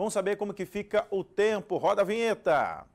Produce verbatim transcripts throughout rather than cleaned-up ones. Vamos saber como que fica o tempo. Roda a vinheta.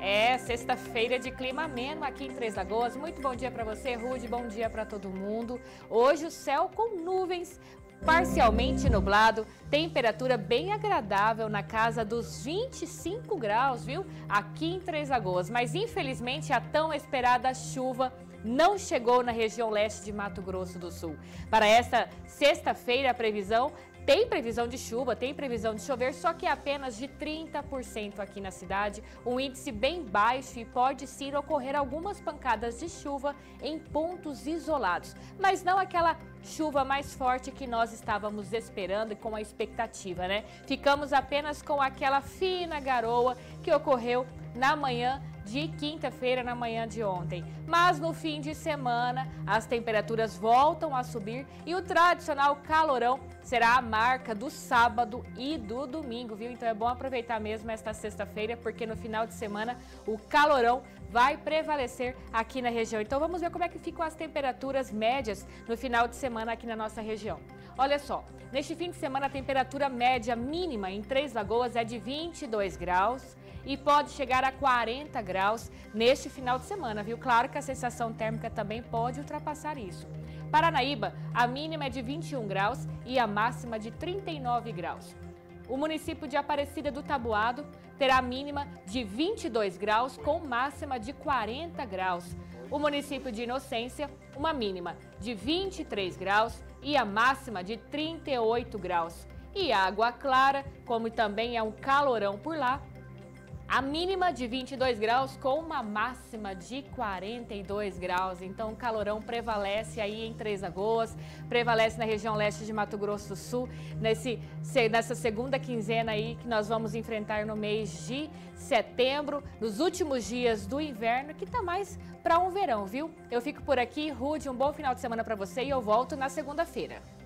É sexta-feira de clima ameno aqui em Três Lagoas. Muito bom dia para você, Rudi. Bom dia para todo mundo. Hoje o céu com nuvens, parcialmente nublado, temperatura bem agradável na casa dos vinte e cinco graus, viu? Aqui em Três Lagoas. Mas infelizmente a tão esperada chuva não chegou na região leste de Mato Grosso do Sul. Para esta sexta-feira a previsão... Tem previsão de chuva, tem previsão de chover, só que é apenas de trinta por cento aqui na cidade, um índice bem baixo e pode sim ocorrer algumas pancadas de chuva em pontos isolados. Mas não aquela chuva mais forte que nós estávamos esperando e com a expectativa, né? Ficamos apenas com aquela fina garoa que ocorreu na manhã de quinta-feira, na manhã de ontem. Mas no fim de semana, as temperaturas voltam a subir e o tradicional calorão será a marca do sábado e do domingo, viu? Então é bom aproveitar mesmo esta sexta-feira, porque no final de semana o calorão vai prevalecer aqui na região. Então vamos ver como é que ficam as temperaturas médias no final de semana aqui na nossa região. Olha só, neste fim de semana a temperatura média mínima em Três Lagoas é de vinte e dois graus. E pode chegar a quarenta graus neste final de semana, viu? Claro que a sensação térmica também pode ultrapassar isso. Paranaíba, a mínima é de vinte e um graus e a máxima de trinta e nove graus. O município de Aparecida do Tabuado terá a mínima de vinte e dois graus com máxima de quarenta graus. O município de Inocência, uma mínima de vinte e três graus e a máxima de trinta e oito graus. E Água Clara, como também é um calorão por lá, a mínima de vinte e dois graus com uma máxima de quarenta e dois graus. Então o calorão prevalece aí em Três Lagoas, prevalece na região leste de Mato Grosso do Sul, nesse, nessa segunda quinzena aí que nós vamos enfrentar no mês de setembro, nos últimos dias do inverno, que tá mais para um verão, viu? Eu fico por aqui, Rudi, um bom final de semana para você e eu volto na segunda-feira.